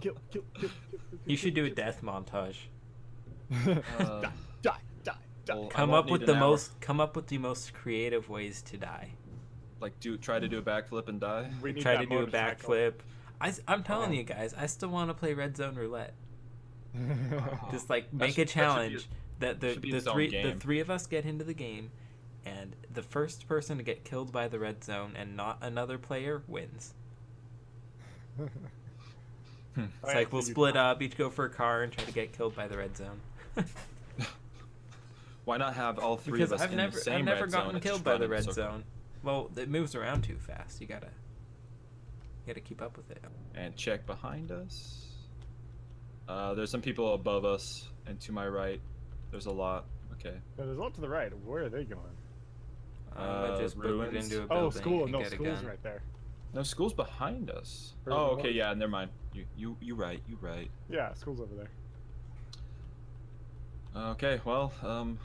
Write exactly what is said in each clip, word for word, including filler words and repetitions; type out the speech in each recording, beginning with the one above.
kill, kill, kill, kill, kill. You should do a death montage. uh, die, die, die, die. Well, come up with the hour. most, come up with the most creative ways to die. Like do try to do a backflip and die. We try to do a backflip. I, I'm telling oh. you guys, I still want to play Red Zone Roulette. Just like make should, a challenge that, that the the three game. the three of us get into the game, and the first person to get killed by the red zone and not another player wins. hmm. It's right, like we'll split up, time. each go for a car, and try to get killed by the red zone. Why not have all three because of us I've in never, the same I've never red gotten zone, killed by the red circle. zone. Well, it moves around too fast. You gotta, you gotta keep up with it. And check behind us. Uh, there's some people above us, and to my right, there's a lot. Okay. But there's a lot to the right. Where are they going? Uh, I just ruined into a building. Oh, school. No, school's right there. No, school's behind us. Or oh, okay. One? Yeah, never mind. You, you, you right. You right. Yeah, school's over there. Okay. Well, um.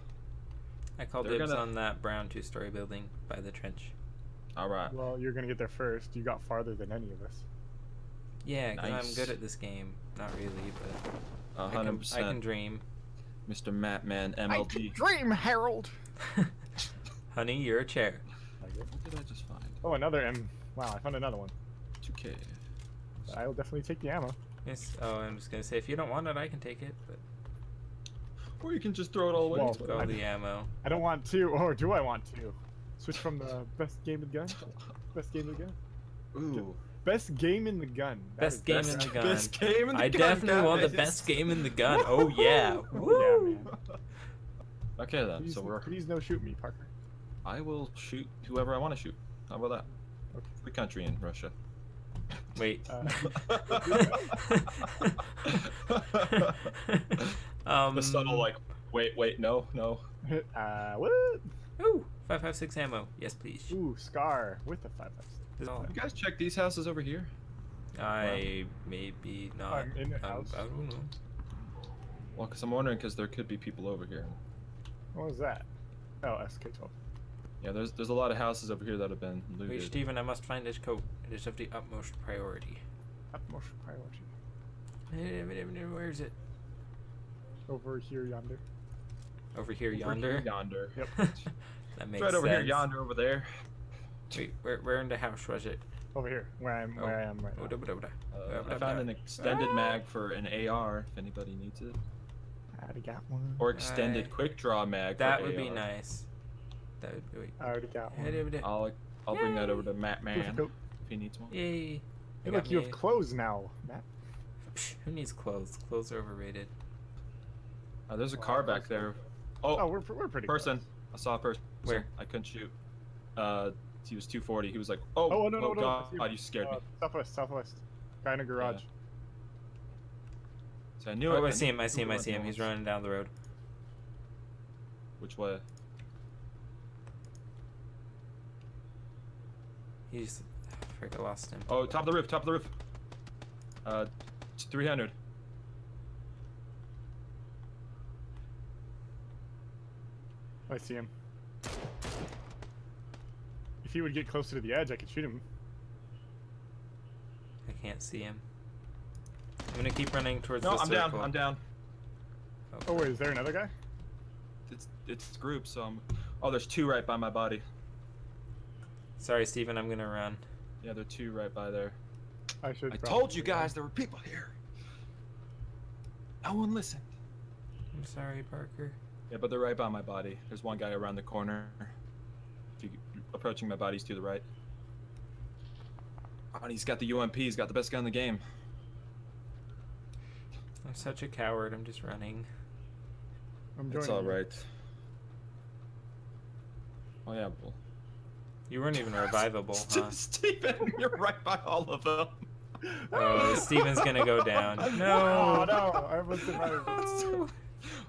I called dibs gonna... on that brown two-story building by the trench. All right. Well, you're gonna get there first. You got farther than any of us. Yeah, because nice. I'm good at this game. Not really, but I can, I can dream. Mister Mattman, M L D. I can dream, Harold. Honey, you're a chair. What did I just find? Oh, another M. Wow, I found another one. two K. I'll definitely take the ammo. Yes. Oh, I'm just gonna say if you don't want it, I can take it. But... Or you can just throw it all away. Well, go I, the ammo. I don't want to, or do I want to? Switch from the best game of the gun. Best game of the gun. Ooh. Best game in the gun. Best game in the gun. Best game in the gun. I definitely want the best game in the gun. Oh yeah. Woo. Yeah, man. Okay then. Please, so we're. Please no shoot me, Parker. I will shoot whoever I want to shoot. How about that? Okay. Free country in Russia. Wait. Uh, um. The subtle like. Wait, wait, no, no. Uh, what? Ooh, five five six ammo. Yes, please. Ooh, Scar with the five five six. Oh. You guys check these houses over here? I well, maybe not. I'm in a house. I don't know. Well, because I'm wondering, because there could be people over here. What was that? Oh, S K twelve. Yeah, there's there's a lot of houses over here that have been looted. Wait, Stephen, I must find this coat. It is of the utmost priority. Utmost priority. Where is it? Over here, yonder. Over here, yonder. Over here, yonder. Yep. That makes right sense. Right over here, yonder, over there. Wait, where, where in the house was it? Over here, where I'm, where oh. I am right now. Uh, I found an extended ah. mag for an A R if anybody needs it. I already got one. Or extended I... quick draw mag. That for would A R. Be nice. That would be. Wait. I already got one. I'll, I'll bring that over to Mattman if he needs one. Yay! Hey, look, you have clothes now, Matt. Who needs clothes? Clothes are overrated. Uh, there's a oh, car back there. Oh, oh, we're we're pretty. Person, close. I saw a person. Where? I couldn't shoot. Uh. He was two forty. He was like, oh, oh no, no, oh, no, God, no. Oh, you scared uh, me. Southwest, southwest. Guy in a garage. Yeah. So I knew oh, I, I see him, I see him, I see him. He's running down the road. Which way? He's. I freaking lost him. Oh, top of the roof, top of the roof. Uh, three hundred. I see him. If he would get closer to the edge, I could shoot him. I can't see him. I'm gonna keep running towards no, the I'm circle. No, I'm down. I'm down. Oh, oh wait, is there another guy? It's it's group, so I'm. Oh, there's two right by my body. Sorry, Stephen, I'm gonna run. Yeah, there are two right by there. I should. I told you guys there were people here. No one listened. I'm sorry, Parker. Yeah, but they're right by my body. There's one guy around the corner. Approaching my bodies to the right. Oh, and he's got the U M P. He's got the best gun in the game. I'm such a coward. I'm just running. I'm it's all right. Oh yeah. Well. You weren't even revivable, huh? Stephen, you're right by all of them. Oh, Stephen's gonna go down. No, no. I was surviving.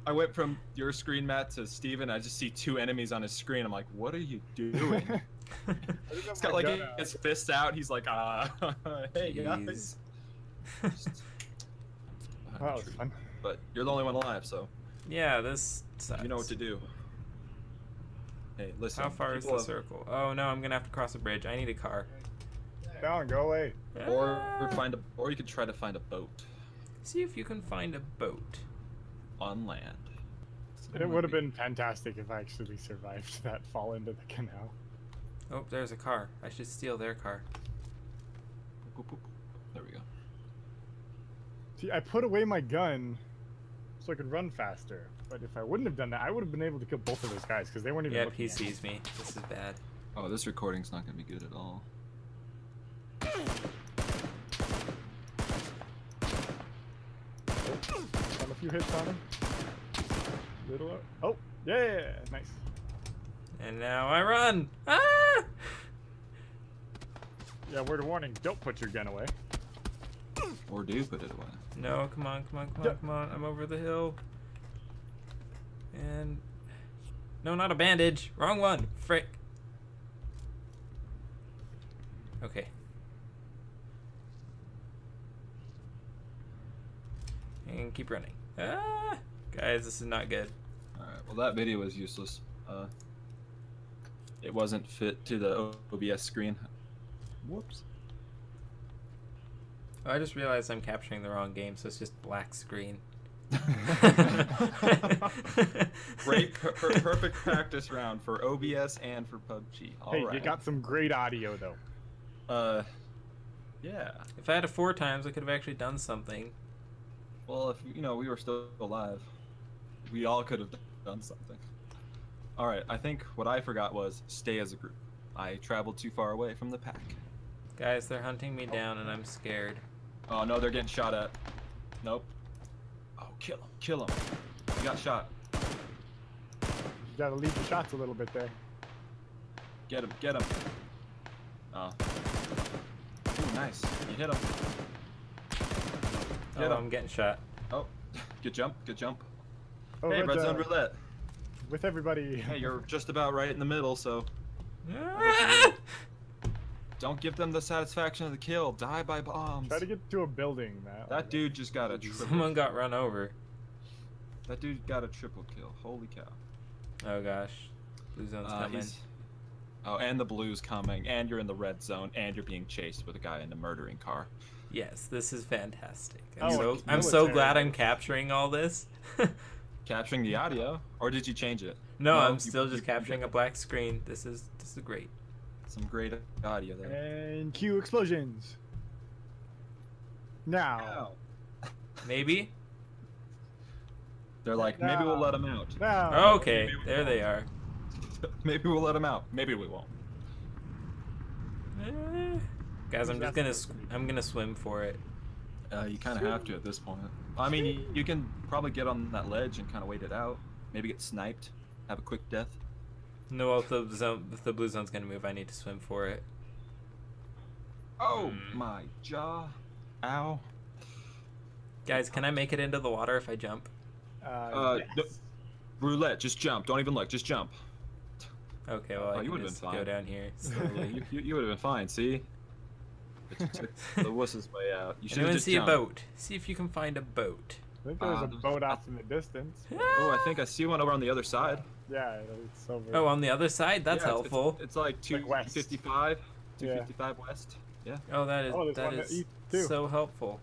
I went from your screen, Matt, to Steven. I just see two enemies on his screen. I'm like, what are you doing? He's got like his fists out. He's like, ah, uh, hey guys. Wow, fun. But you're the only one alive, so. Yeah, this sucks. You know what to do. Hey, listen. How far is the circle? Oh no, I'm gonna have to cross a bridge. I need a car. Down, go away. Or find a, or you could try to find a boat. See if you can find a boat on land. It would have been fantastic if I actually survived that fall into the canal. Oh, there's a car. I should steal their car. There we go. See, I put away my gun so I could run faster. But if I wouldn't have done that, I would have been able to kill both of those guys because they weren't even. Yep, he sees me. This is bad. Oh, this recording's not going to be good at all. Got a few hits on him. Little up. Oh, yeah, nice. And now I run. Ah! Yeah, word of warning: don't put your gun away. Or do put it away. No, come on, come on, come on, yeah. come on! I'm over the hill. And no, not a bandage. Wrong one. Frick. Okay. And keep running. Ah, guys, this is not good. All right. Well, that video was useless. Uh, it wasn't fit to the O B S screen. Whoops. Oh, I just realized I'm capturing the wrong game, so it's just black screen. Great, per perfect practice round for O B S and for P U B G. All hey, right. You got some great audio though. Uh, yeah. If I had it four times, I could have actually done something. Well, if you know we were still alive, we all could have done something. All right. I think what I forgot was stay as a group. I traveled too far away from the pack. Guys, they're hunting me down, and I'm scared. Oh no, they're getting shot at. Nope. Oh, kill him! Kill him! You got shot. You gotta leave the shots a little bit there. Get him! Get him! Oh. Ooh, nice. You hit him. Get oh, him. I'm getting shot. Oh, good jump! Good jump. Oh, hey, Red Zone Roulette. With everybody. Hey, you're just about right in the middle, so. Don't give them the satisfaction of the kill. Die by bombs. Try to get to a building, Matt. That dude just got a triple. Someone got run over. That dude got a triple kill. Holy cow. Oh, gosh. Blue zone's uh, coming. He's... Oh, and the blue's coming. And you're in the red zone. And you're being chased with a guy in a murdering car. Yes, this is fantastic. I'm, oh, so, I'm so glad I'm capturing all this. Capturing the audio? Or did you change it? No, no I'm you, still just you, capturing you a black screen. This is, this is great. Some great audio there. And cue explosions. Now. Ow. Maybe. They're like, no. Maybe we'll let them out. No. Okay, we'll there they out. Are. Maybe we'll let them out. Maybe we won't. Eh. Guys, I'm just gonna I'm gonna swim for it. Uh, you kind of have to at this point. I mean, you can probably get on that ledge and kind of wait it out. Maybe get sniped, have a quick death. No, if the, zone, if the blue zone's gonna move, I need to swim for it. Oh my jaw! Ow! Guys, can I make it into the water if I jump? Uh, uh yes. No, roulette, just jump. Don't even look. Just jump. Okay, well, oh, I you can just been fine. Go down here. you you, you would have been fine. See, the wuss's way out. You should see jumped. A boat. See if you can find a boat. I think there's uh, a boat off in the distance. Oh, I think I see one over on the other side. Yeah, it's over. Oh, on the other side? That's yeah, it's, helpful. It's, it's like two fifty-five, two fifty-five west. Yeah. Oh, that is, oh, that is so helpful.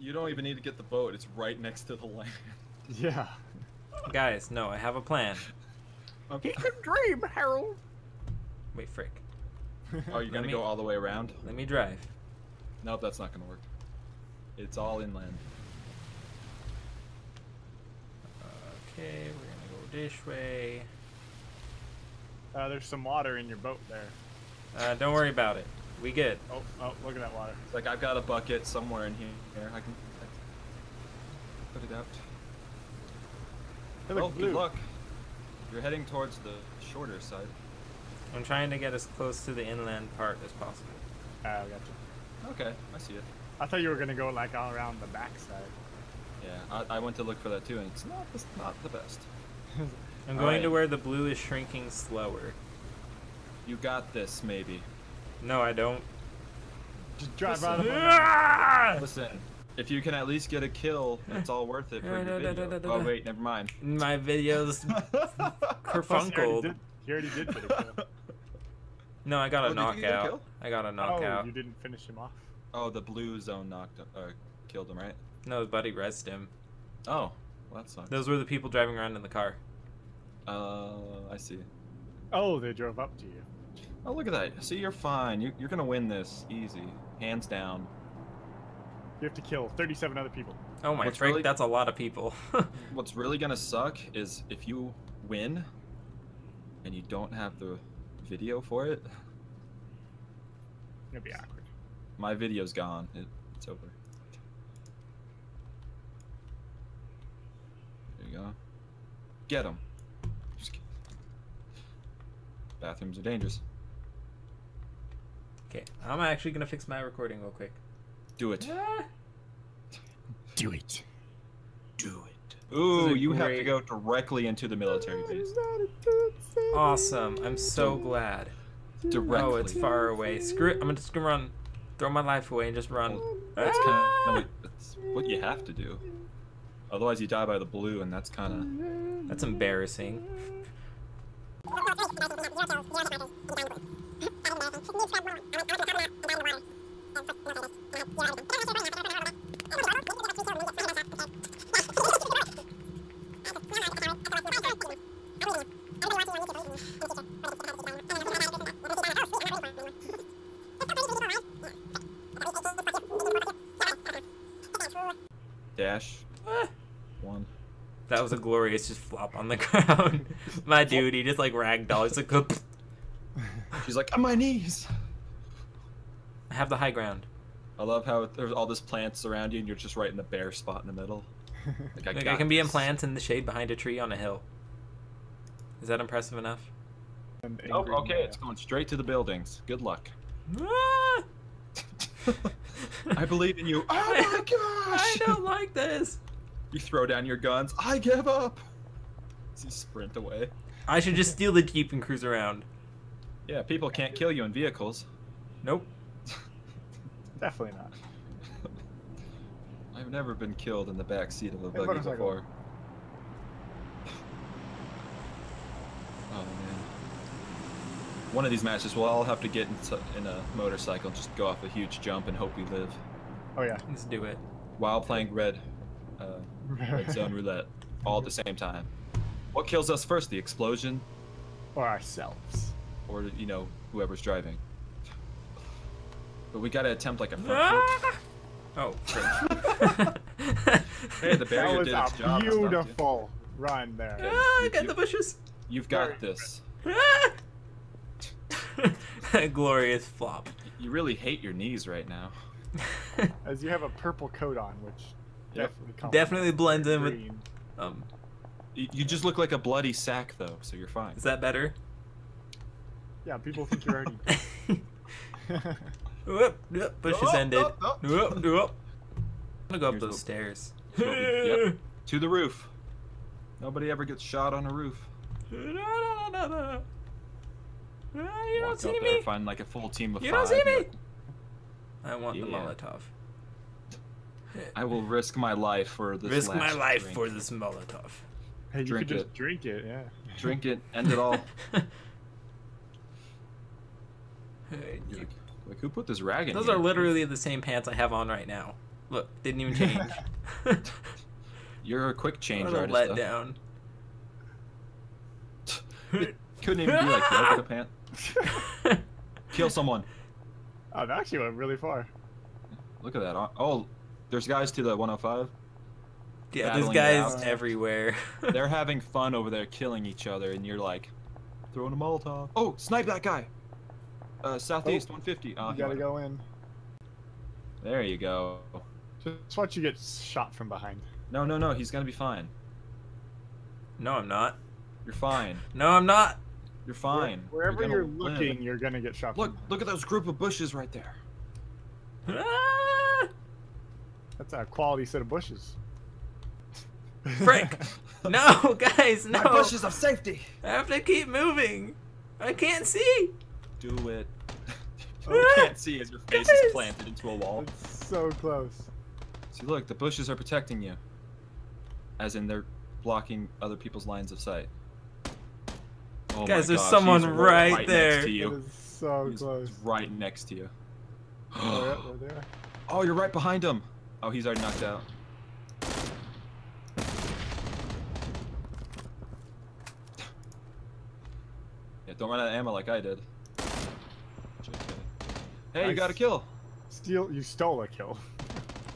You don't even need to get the boat. It's right next to the land. Yeah. Guys, no, I have a plan. Okay. You can dream, Harold. Wait, frick. Oh, you're going to go all the way around? Let me drive. Nope, that's not going to work. It's all inland. Okay, we're going to go this way. Uh, there's some water in your boat there. Uh, don't worry about it. We good. Oh, oh, look at that water. It's like I've got a bucket somewhere in here. here I can put it out. Hey, look, oh, good luck. You're heading towards the shorter side. I'm trying to get as close to the inland part as possible. Ah, uh, gotcha. Okay, I see it. I thought you were gonna go like all around the backside. Yeah, I, I went to look for that too, and it's not it's not the best. I'm going right. to where the blue is shrinking slower. You got this, maybe. No, I don't. Just drive Listen. Out of Listen, if you can at least get a kill, it's all worth it for your video. Da, da, da, da. Oh wait, never mind. My video's kerfunkled. He already did get a kill. No, I got oh, a knockout. A I got a knockout. Oh, you didn't finish him off? Oh, the blue zone knocked him, uh, killed him, right? No, his buddy rezzed him. Oh, well, that sucks. Those were the people driving around in the car. Uh, I see. Oh, they drove up to you. Oh, look at that. See, you're fine. You, you're going to win this. Easy. Hands down. You have to kill thirty-seven other people. Oh my frick, really, that's a lot of people. What's really going to suck is if you win and you don't have the video for it. It'll be awkward. My video's gone. It, it's over. There you go. Get him. Just kidding. Bathrooms are dangerous. Okay, I'm actually gonna fix my recording real quick. Do it. Ah. Do it. Do it. Ooh, you great. have to go directly into the military base. Awesome. I'm so glad. Directly. Oh, it's far away. Screw it. I'm just gonna run. Throw my life away and just run. Well, that's ah. kind of that's what you have to do. Otherwise, you die by the blue, and that's kind of that's embarrassing. Dash. One. That was a glorious just flop on the ground. My dude, he just like ragdoll. He's like, Pff. She's like, on my knees. I have the high ground. I love how there's all this plants around you and you're just right in the bare spot in the middle. Like, I, like, I can this. be in plants in the shade behind a tree on a hill. Is that impressive enough? Oh, okay. It's going straight to the buildings. Good luck. Ah! I believe in you. Oh my gosh! I don't like this. You throw down your guns. I give up. You sprint away. I should just steal the Jeep and cruise around. Yeah, people can't kill you in vehicles. Nope. Definitely not. I've never been killed in the back seat of a hey, buggy before. Oh man. One of these matches, we'll all have to get in a motorcycle, just go off a huge jump and hope we live. Oh yeah, let's do it. While playing Red, uh, Red Zone Roulette, all at the same time. What kills us first, the explosion? Or ourselves. Or, you know, whoever's driving. But we gotta attempt like a front flip. Oh. Hey, the barrier did its job. Beautiful run there. Ah, you, get you, the bushes. You've got this. Glorious flop. You really hate your knees right now. As you have a purple coat on, which yep. definitely, definitely blends in with. Um, you, you just look like a bloody sack, though, so you're fine. Is that better? Yeah, people think you're already. Whoop, whoop, bush is ended. Whoop, whoop. whoop. I'm gonna go up Here's those stairs. We, yep. To the roof. Nobody ever gets shot on a roof. Uh, you Walk don't see me. Find like a full team of you five. You don't see me. I want yeah. the Molotov. I will risk my life for this. Risk last my life drink. for this Molotov. Hey, you drink could just it. drink it. Yeah. Drink it. End it all. Hey, like, like, who put this rag in? Those here? are literally the same pants I have on right now. Look, didn't even change. You're a quick change artist. Let though. down. It couldn't even be like that with a pant. Kill someone. Oh, that actually went really far. Look at that. Oh, there's guys to the one oh five. Yeah, there's guys everywhere. They're having fun over there killing each other, and you're like, throwing a Molotov. Oh, snipe that guy. Uh, southeast, oh, one fifty. Oh, you gotta went. go in. There you go. Just watch you get shot from behind. No, no, no. He's gonna be fine. No, I'm not. You're fine. No, I'm not. You're fine. Where, wherever you're, you're looking, live. you're gonna get shot. Look, look at those group of bushes right there. Ah! That's a quality set of bushes. Frick! No, guys, no! My bushes of safety! I have to keep moving! I can't see! Do it. Oh, you can't see as your face is planted into a wall. It's so close. See, look, the bushes are protecting you. As in, they're blocking other people's lines of sight. Oh guys, there's gosh, someone right, right there. Next to you. It is so he's close. Right next to you. Oh, they're there. Oh, you're right behind him. Oh, he's already knocked out. Yeah, don't run out of ammo like I did. Hey, you I got a kill. Steal, you stole a kill.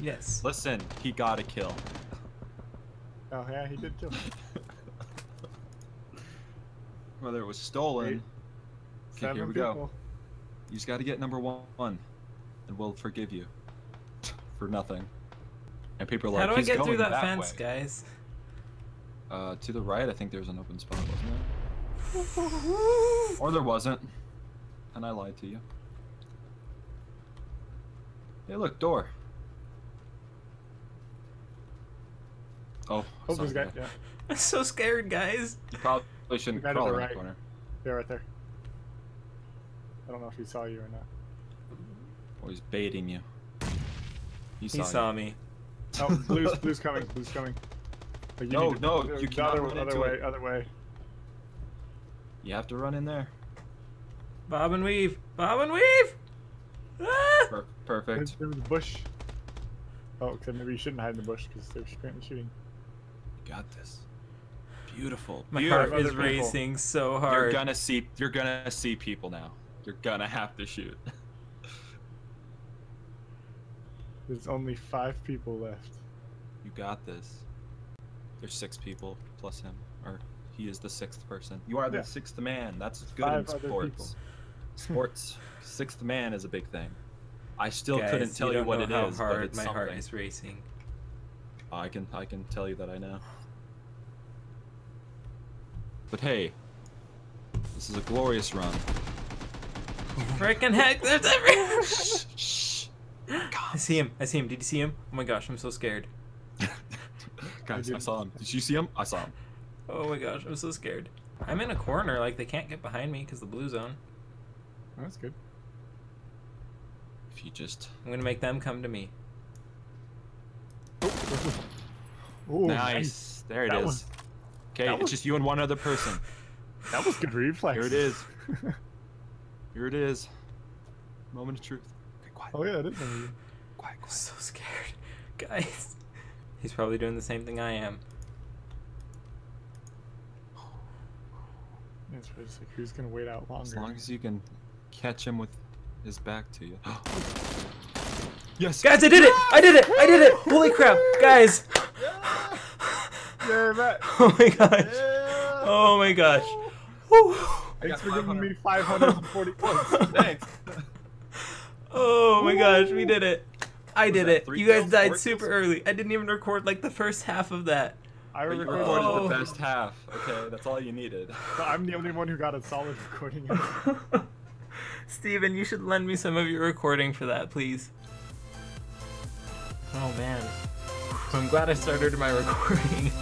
Yes. Listen, he got a kill. Oh yeah, he did kill me. Whether it was stolen. Eight, okay, here we people. go. You just got to get number one, and we'll forgive you for nothing. And people are like, how do I get through that, that fence, way. guys? Uh, to the right, I think there's an open spot, wasn't there? Or there wasn't, and I lied to you. Hey, look, door. Oh, oh guy. Guy. Yeah. I'm so scared, guys. You probably shouldn't crawl around right. the corner. Yeah, right there. I don't know if he saw you or not. Or he's baiting you. He saw, he saw you. me. Oh, blue's, blue's coming. Blue's coming. But you no, to, no, you the cannot other, run other way. It. Other way. You have to run in there. Bob and weave. Bob and weave. Ah! Per perfect. There's a bush. Oh, okay. Maybe you shouldn't hide in the bush because they're currently shooting. Got this. Beautiful. My Beautiful. heart is Beautiful. racing so hard. You're gonna see. You're gonna see people now. You're gonna have to shoot. There's only five people left. You got this. There's six people plus him, or he is the sixth person. You are the yeah. sixth man. That's good five in sports. Sports. Sixth man is a big thing. I still Guys, couldn't tell you, you what it is, hard but it's my something. heart is racing. I can I can tell you that I know. But hey, this is a glorious run. Freaking heck, there's everywhere! Shh, shh. I see him, I see him, did you see him? Oh my gosh, I'm so scared. Guys, I, I saw him. Did you see him? I saw him. Oh my gosh, I'm so scared. I'm in a corner, like they can't get behind me because the blue zone. Oh, that's good. If you just... I'm gonna make them come to me. Ooh, nice. nice. There it that is. Was... Okay, that it's was... just you and one other person. That was good reflex. Here it is. Here it is. Moment of truth. Okay, quiet. Oh yeah, it is. Quiet, quiet. I'm so scared. Guys. He's probably doing the same thing I am. It's just like, who's gonna wait out longer? As long as you can catch him with his back to you. Yes! Guys, I did it! I did it! I did it! Holy crap! Guys! Yeah. Yeah, oh my gosh. Yeah. Oh my gosh. Woo. Thanks for giving me five hundred forty points. Thanks. Oh my gosh, we did it. I did it. You guys died super early. I didn't even record like the first half of that. I recorded oh. the best half. Okay, that's all you needed. So I'm the only one who got a solid recording. Stephen, you should lend me some of your recording for that, please. Oh man. I'm glad I started my recording.